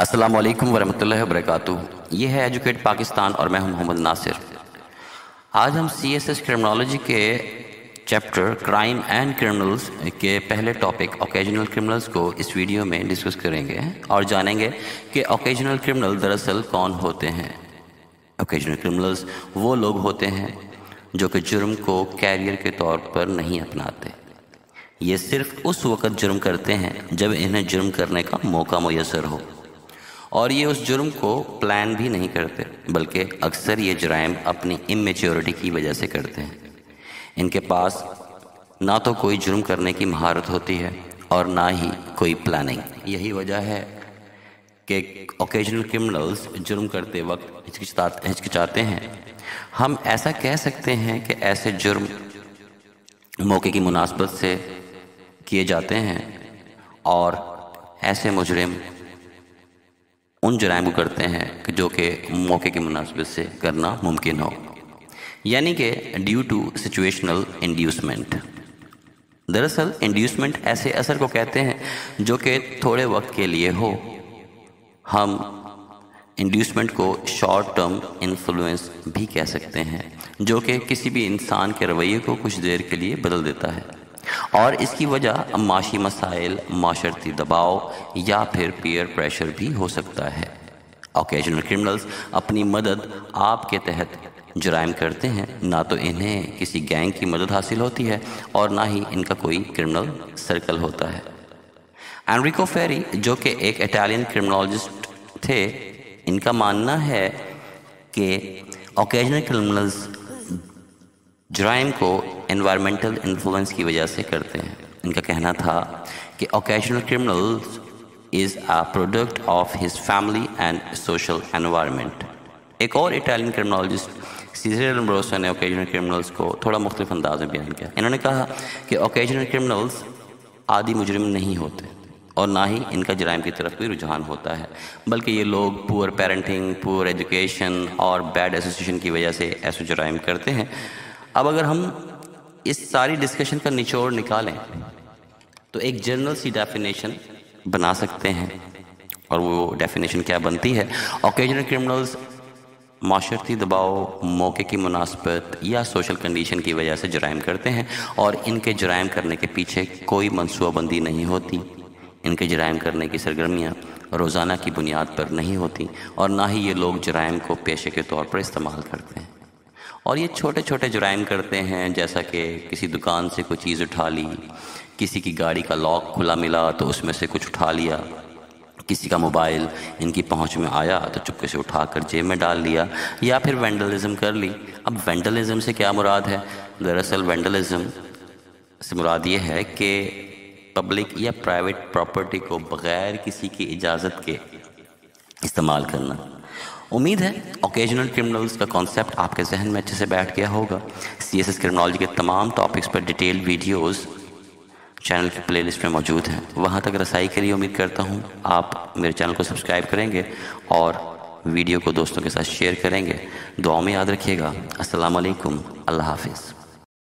अस्सलाम वालेकुम वरहमतुल्लाहि वबरकातुहू। ये है एजुकेट पाकिस्तान और मैं हूं मोहम्मद नासिर। आज हम सीएसएस क्रिमिनोलॉजी के चैप्टर क्राइम एंड क्रिमिनल्स के पहले टॉपिक ओकेजनल क्रिमिनल्स को इस वीडियो में डिस्कस करेंगे और जानेंगे कि ओकेजनल क्रिमिनल दरअसल कौन होते हैं। ओकेजनल क्रिमिनल्स वो लोग होते हैं जो कि जुर्म को कैरियर के तौर पर नहीं अपनाते। ये सिर्फ उस वक़्त जुर्म करते हैं जब इन्हें जुर्म करने का मौका मुयसर हो, और ये उस जुर्म को प्लान भी नहीं करते, बल्कि अक्सर ये जराइम अपनी इमेच्योरिटी की वजह से करते हैं। इनके पास ना तो कोई जुर्म करने की महारत होती है और ना ही कोई प्लानिंग। यही वजह है कि ओकेजनल क्रिमिनल्स जुर्म करते वक्त हिचकिचाते हैं। हम ऐसा कह सकते हैं कि ऐसे जुर्म मौके की मुनासबत से किए जाते हैं और ऐसे मुजरिम उन जराइम को करते हैं कि जो कि मौके की मुनासबत से करना मुमकिन हो, यानी कि ड्यू टू सिचुएशनल इंड्यूसमेंट। दरअसल इंड्यूसमेंट ऐसे असर को कहते हैं जो कि थोड़े वक्त के लिए हो। हम इंड्यूसमेंट को शॉर्ट टर्म इन्फ्लुएंस भी कह सकते हैं, जो कि किसी भी इंसान के रवैये को कुछ देर के लिए बदल देता है, और इसकी वजह माशी मसाइल, माशरती दबाव या फिर पीयर प्रेशर भी हो सकता है। ओकेजनल क्रिमिनल्स अपनी मदद आपके तहत जुराइम करते हैं, ना तो इन्हें किसी गैंग की मदद हासिल होती है और ना ही इनका कोई क्रिमिनल सर्कल होता है। एनरिको फेरी, जो कि एक इटालियन क्रिमिनोलॉजिस्ट थे, इनका मानना है कि ओकेजनल क्रिमिनल्स जराइम को एनवायरमेंटल इन्फ्लुएंस की वजह से करते हैं। इनका कहना था कि occasional criminals is a product of his family and social environment. एक और इटालियन क्रिमिनोलॉजिस्ट सीज़ेरे बेक्कारिया ने ओकेजनल क्रिमिनल्स को थोड़ा मुख्तलिफ अंदाज में बयान किया। इन्होंने कहा कि ओकेजनल क्रिमिनल्स आदि मुजरिम नहीं होते और ना ही इनका जराइम की तरफ कोई रुझान होता है, बल्कि ये लोग पुअर पेरेंटिंग, पुअर एजुकेशन और बैड एसोसिएशन की वजह से ऐसे जराइम करते हैं। अब अगर हम इस सारी डिस्कशन का निचोड़ निकालें तो एक जनरल सी डेफिनेशन बना सकते हैं, और वो डेफिनेशन क्या बनती है? ओकेजनल क्रिमिनल्स माशरती दबाव, मौके की मुनासबत या सोशल कंडीशन की वजह से जराइम करते हैं, और इनके जराइम करने के पीछे कोई मनसूबाबंदी नहीं होती। इनके जराइम करने की सरगर्मियाँ रोज़ाना की बुनियाद पर नहीं होती, और ना ही ये लोग जराइम को पेशे के तौर पर इस्तेमाल करते हैं। और ये छोटे छोटे जराइम करते हैं, जैसा कि किसी दुकान से कोई चीज़ उठा ली, किसी की गाड़ी का लॉक खुला मिला तो उसमें से कुछ उठा लिया, किसी का मोबाइल इनकी पहुंच में आया तो चुपके से उठाकर जेब में डाल लिया, या फिर वैंडलिज़म कर ली। अब वैंडलिज़म से क्या मुराद है? दरअसल वैंडलिज़म से मुराद ये है कि पब्लिक या प्राइवेट प्रॉपर्टी को बग़ैर किसी की इजाज़त के इस्तेमाल करना। उम्मीद है ओकेजनल क्रिमिनल्स का कॉन्सेप्ट आपके जहन में अच्छे से बैठ गया होगा। सीएसएस क्रिमिनोलॉजी के तमाम टॉपिक्स पर डिटेल वीडियोस चैनल की प्लेलिस्ट में मौजूद हैं। वहाँ तक रसाई के लिए उम्मीद करता हूँ आप मेरे चैनल को सब्सक्राइब करेंगे और वीडियो को दोस्तों के साथ शेयर करेंगे। दुआ में याद रखिएगा। अस्सलाम वालेकुम, अल्लाह हाफिज़।